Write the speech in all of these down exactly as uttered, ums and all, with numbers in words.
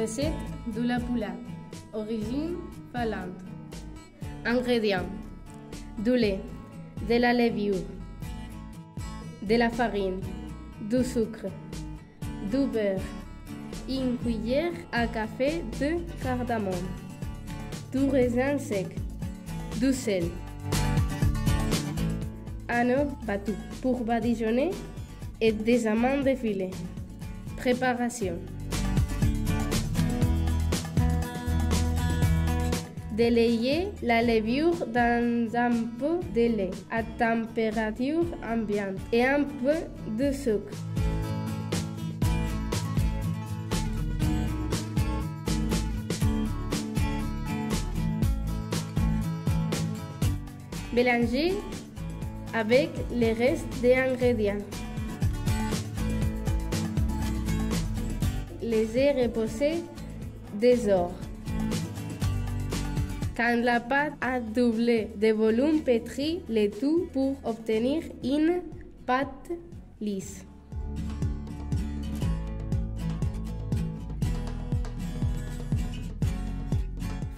Recette de la poula. Origine Finlande. Ingrédients: du lait, de la levure, de la farine, du sucre, du beurre, une cuillère à café de cardamome, du raisin sec, du sel. Âne battu pour badigeonner et des amandes effilées. Préparation: délayer la levure dans un peu de lait à température ambiante et un peu de sucre. Mélanger avec le reste des ingrédients. Laissez reposer deux heures. Quand la pâte a doublé de volume, pétri le tout pour obtenir une pâte lisse.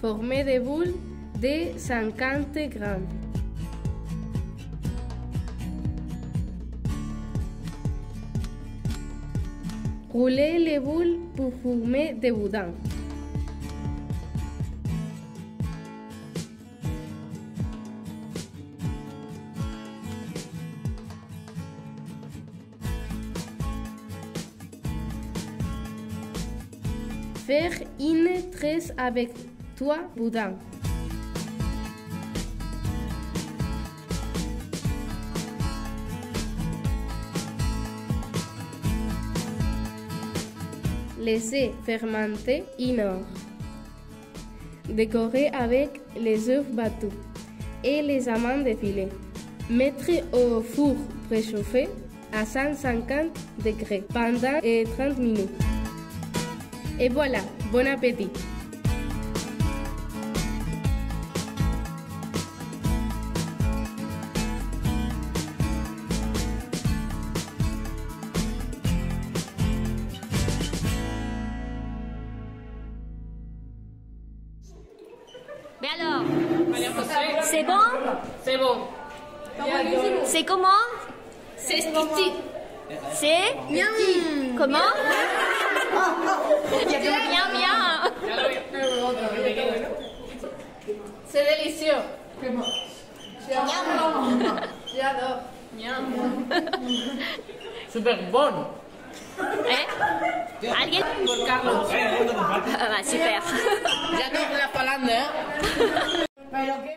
Formez des boules de cinquante grammes. Roulez les boules pour former des boudins. Faire une tresse avec trois boudins. Laissez fermenter une heure. Décorer avec les œufs battus et les amandes effilées. Mettre au four préchauffé à cent cinquante degrés pendant trente minutes. Et voilà, bon appétit! Mais alors, c'est bon? C'est bon. C'est comment? C'est petit. C'est miam. Comment? Miam miam. C'est délicieux. Miam. J'adore. Miam. Super bon. Hein? Alguien? Pour Carlos. Ah bah super. J'adore.